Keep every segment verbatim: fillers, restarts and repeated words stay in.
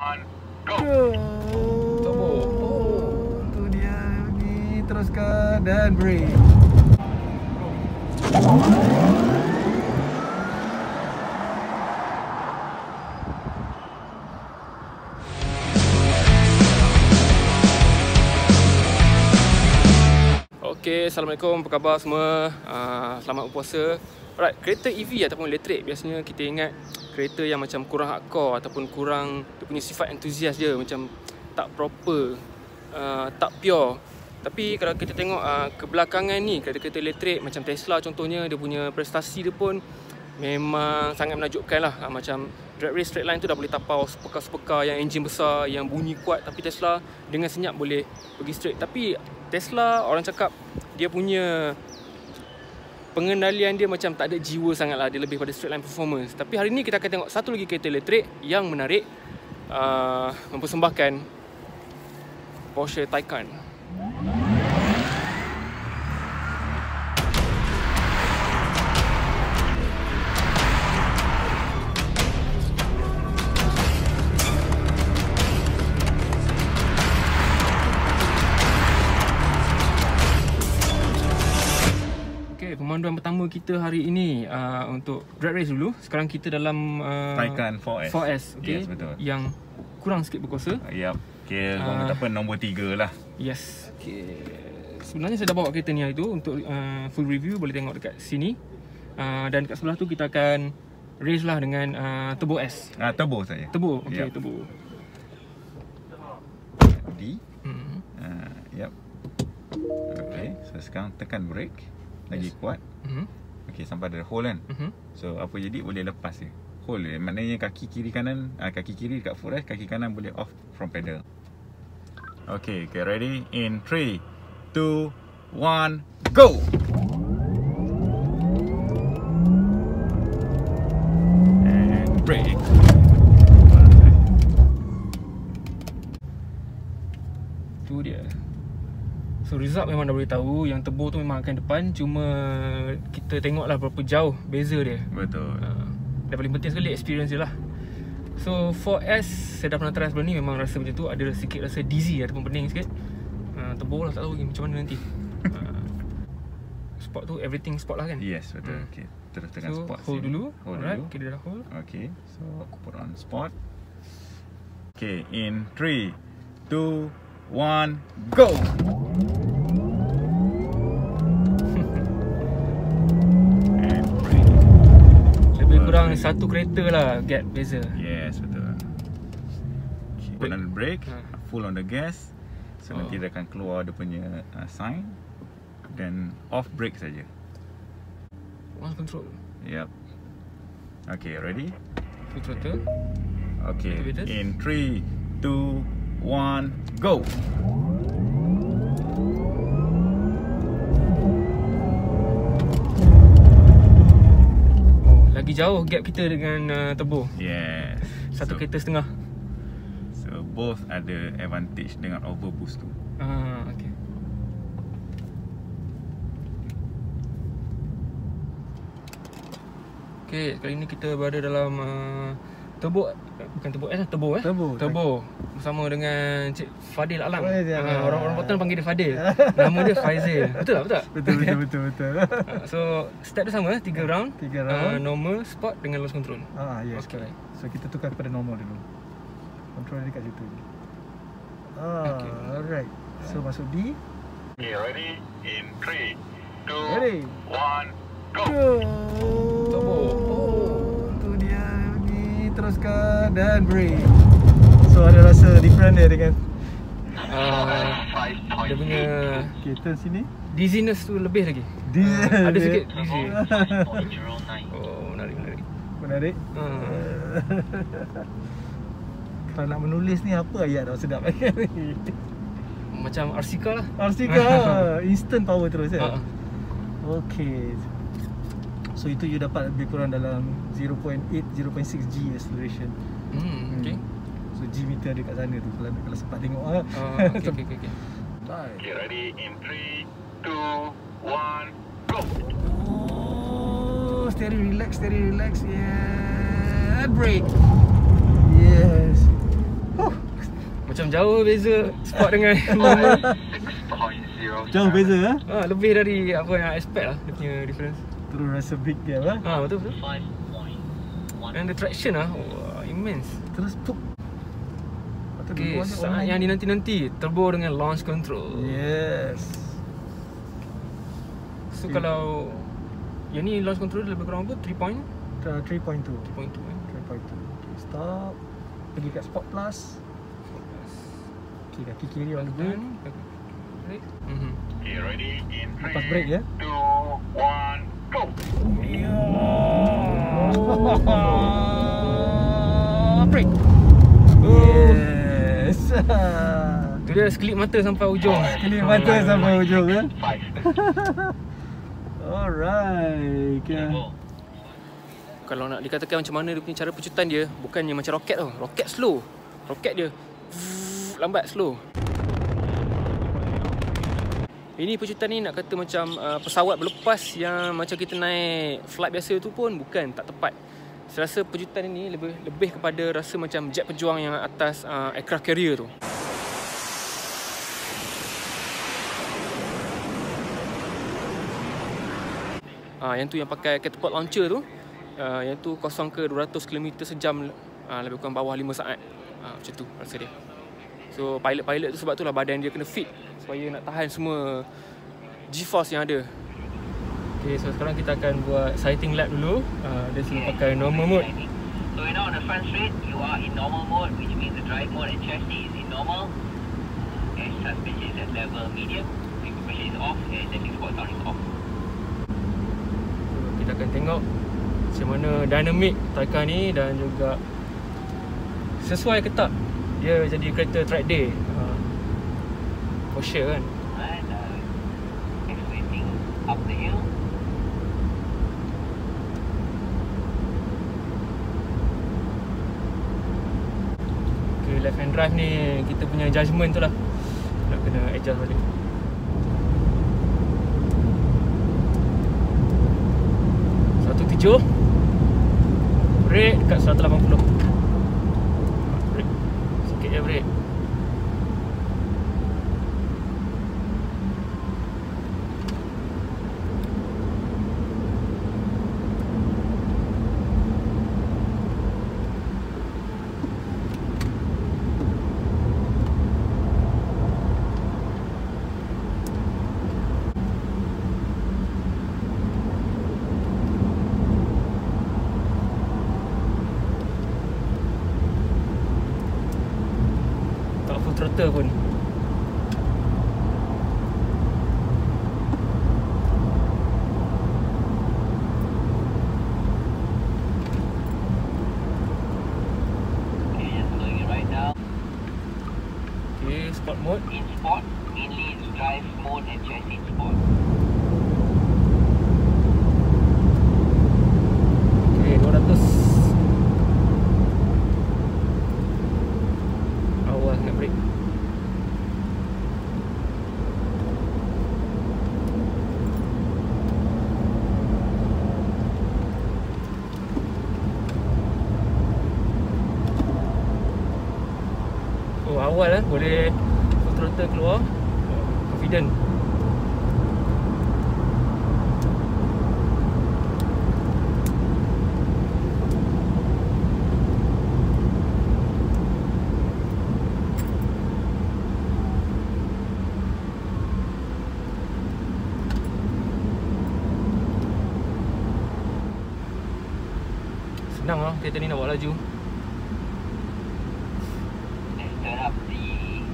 Go. Turbo. Oh, itu dia diteruskan dan brake. Okay, Assalamualaikum, apa khabar semua? Uh, selamat berpuasa. Alright, kereta E V ataupun elektrik, biasanya kita ingat kereta yang macam kurang hardcore ataupun kurang dia punya sifat enthusiast dia, macam tak proper, uh, tak pure. Tapi kalau kita tengok uh, kebelakangan ni, kereta-kereta elektrik macam Tesla contohnya, dia punya prestasi dia pun memang sangat menakjubkan lah. uh, Macam drag race straight line tu dah boleh tapau sepekar-sepekar yang enjin besar, yang bunyi kuat. Tapi Tesla dengan senyap boleh pergi straight. Tapi Tesla, orang cakap dia punya pengendalian dia macam tak ada jiwa sangat lah. Dia lebih pada straight line performance. Tapi hari ni kita akan tengok satu lagi kereta elektrik yang menarik, uh, mempersembahkan Porsche Taycan. Pemanduan pertama kita hari ini uh, untuk drag race dulu. Sekarang kita dalam uh, Taycan four S, four S, okay? Yes, betul. Yang kurang sikit berkuasa. Ya, yep. Okay, uh, kata apa, nombor tiga lah. Yes, okay. Sebenarnya saya dah bawa kereta ni hari tu untuk uh, full review. Boleh tengok dekat sini. uh, Dan dekat sebelah tu kita akan race lah dengan uh, Turbo S. Ah, Turbo saja. Turbo, okay, yep. Turbo D. Mm. uh, Yep. Okay, so sekarang tekan brake lagi, yes, kuat. Mm-hmm. Okey, sampai ada hole kan. Mm-hmm. So apa jadi boleh lepas je. Hole maknanya kaki kiri kanan, uh, kaki kiri dekat footrest, kaki kanan boleh off from pedal. Okey, okay, ready in three two one go. And brake. Tu dia. So result memang dah boleh tahu yang Turbo tu memang akan depan. Cuma kita tengoklah berapa jauh beza dia. Betul. uh, Dan paling penting sekali experience dia lah. So four S saya dah pernah try sebelum ni, memang rasa macam tu. Ada sikit rasa dizzy ataupun pening sikit. uh, Turbo lah tak tahu macam mana nanti. uh, Sport tu everything sport lah kan. Yes, betul. uh. Okay, terus dengan so, sport hold sini. Dulu hold. Alright, dulu. Okay, dia dah hold. Okay, so aku put on sport. Okay, in three two one go. Kurang satu kereta lah gap beza. Yes, betul. Okay, put on the brake, ha. Full on the gas. So oh, nanti dia akan keluar dia punya uh, sign. Then off brake saja. One control. Yep. Okay, ready? Full throttle. Okay, in three two one go. Jauh gap kita dengan uh, Turbo. Yes. Satu so, kereta setengah. So both ada advantage dengan overboost tu. Ah, okey. Okey, kali ni kita berada dalam uh, Turbo, bukan Turbo S, Turbo eh. Turbo. Turbo. Bersama dengan Cik Fadil Alam. Oh, uh, orang-orang Batam panggil dia Fadil. Nama dia Faizil. Betul tak? Betul tak? Betul betul betul betul. Uh, so step dia sama, tiga round. Tiga round. Uh, normal, sport dengan loss control. Ah, yes. Okay. Correct. So kita tukar kepada normal dulu. Control dekat situ. Ah, okay. Alright. So masuk D. Okay, ready in three two one go. Turbo. Teruskan dan brake. So ada rasa different dia dengan uh, dia punya okay, turn sini. Dizziness tu lebih lagi. Dizziness uh, ada sikit dizzy. Oh, menarik menarik. Menarik? Hmm. Kalau nak menulis ni apa ayat dah sedap ni. Macam Arsika lah. Arsika instant power terus kan? Uh. Okay. So itu you dapat lebih kurang dalam zero point eight, zero point six G acceleration. Hmm, okay. So G meter dia kat sana tu, kalau, kalau sempat tengok lah. uh, Okay, okay, okay, okay. Okay, ready in three two one go. Oh, steady relax, steady relax. Yeah, brake. Yes. Macam jauh beza sport dengan normal. Jauh beza eh? Ha, lebih dari apa yang expect lah dia punya difference. Terus rasa big gap lah. Ha, betul betul. Dan the traction lah, oh, immense. Terus puk. Okay, saat yang dinanti-nanti, turbo dengan launch control. Yes. So okay. Kalau yang ni launch control lebih kurang apa? three point two three point two Stop. Pergi kat Sport Plus. Sport Plus. Okay, kaki kiri on the brake. Mm-hmm. Okay, ready in three, lepas break ya. two, one, go. Yeah. Oh. Break. Oh. Yes. Tu dia sekelip mata sampai hujung. Sekelip mata sampai hujung kan. Alright. Okay. Kalau nak dikatakan macam mana dia punya cara pecutan dia, bukannya macam roket tau. Roket slow. Roket dia ff, lambat, slow. Ini pecutan ni nak kata macam uh, pesawat berlepas yang macam kita naik flight biasa tu pun bukan, tak tepat. Saya rasa pecutan ini lebih lebih kepada rasa macam jet pejuang yang atas uh, aircraft carrier tu. Ah, uh, yang tu yang pakai catapult launcher tu. Uh, yang tu kosong ke dua ratus kilometer sejam uh, lebih kurang bawah lima saat uh, macam tu rasa dia. So pilot-pilot tu sebab tu lah badan dia kena fit supaya nak tahan semua G-force yang ada. Okay, so sekarang kita akan buat sighting lap dulu. uh, Dia sini pakai normal mode. So you know on the front straight you are in normal mode, which means the drive mode and chassis is in normal and suspension is at level medium, compression is off and the export sound is off. So, kita akan tengok macam mana dinamik Taycan ni dan juga sesuai ke tak dia jadi kereta track day uh, Porsche kan. And uh, accelerating up the hill. Okay, left hand drive ni kita punya judgement tu lah, nak kena adjust balik. satu tujuh break dekat seratus lapan puluh. Break sikit je, break. Throttle pun okay, just doing it right now. Okay, sport mode. In sport, mainly it's drive mode and chassis sport. Okay, dua ratus. Awal lah, boleh throttle keluar. Confident. Senang lah kereta ni nak buat laju.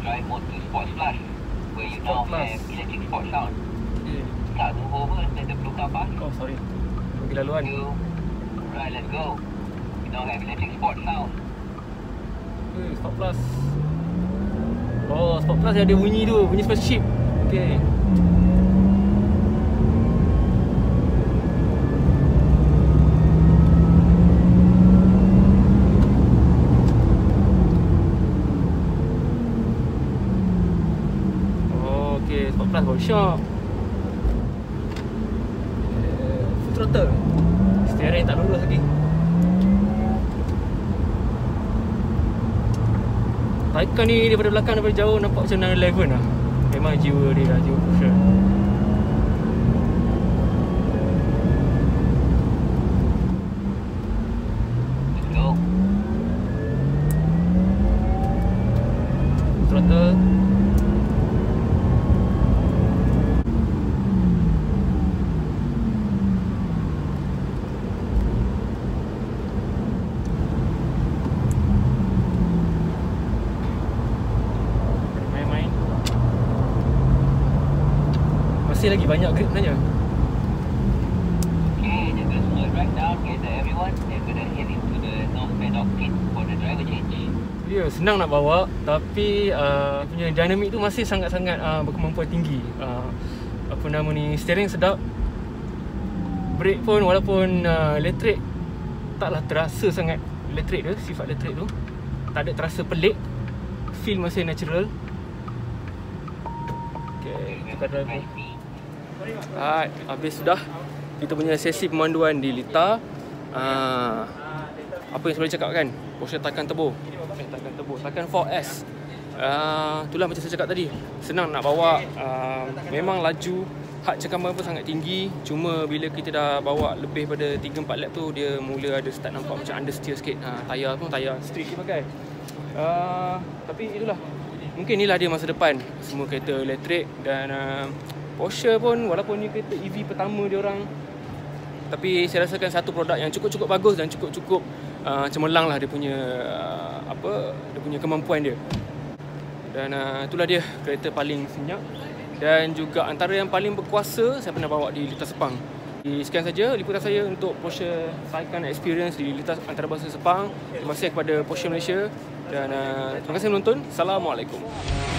Drive mode to sports plus, where you now have electric sport sound. Okay. Start to hover and the blue car pass. Oh sorry, pergi laluan. Right, let's go. You now have electric sport sound. Okay, sport plus. Oh, sport plus ada bunyi tu, bunyi spaceship. Okay. Plus workshop. uh, Full throttle. Steering tak lurus lagi. Taycan ni daripada belakang, daripada jauh nampak macam nine eleven lah. Memang jiwa dia lah, jiwa Porsche. Masih lagi banyak grip sebenarnya. Okay, jaga semua drive down, gather everyone and gonna head into the northbound outfit for the driver change. Ya, yeah, senang nak bawa tapi uh, punya dynamic tu masih sangat-sangat uh, berkemampuan tinggi. Uh, apa nama ni, steering sedap. Brake pun walaupun uh, elektrik taklah terasa sangat elektrik dia, sifat elektrik tu. Tak ada terasa pelik. Feel masih natural. Okay, kita drive. Alright, habis sudah kita punya sesi pemanduan di Litar. Ah, apa yang saya cakap kan? Porsche Taycan Turbo. Taycan Turbo, Taycan four S. Ah, itulah macam saya cakap tadi. Senang nak bawa, ah, memang laju, hak cekaman pun sangat tinggi. Cuma bila kita dah bawa lebih pada tiga empat lap tu, dia mula ada start nampak macam understeer sikit. Ah, tayar pun tayar street dia pakai. Ah, tapi itulah. Mungkin inilah dia masa depan semua kereta elektrik. Dan uh, Porsche pun walaupun ni kereta E V pertama dia orang, tapi saya rasakan satu produk yang cukup-cukup bagus dan cukup-cukup uh, cemerlang lah dia punya uh, apa dia punya kemampuan dia. Dan uh, itulah dia kereta paling senyap dan juga antara yang paling berkuasa saya pernah bawa di Litar Sepang. Sekian saja liputan saya untuk Porsche Taycan Experience di Litar Antarabangsa Sepang. Terima kasih kepada Porsche Malaysia. Dan uh, terima kasih menonton. Assalamualaikum.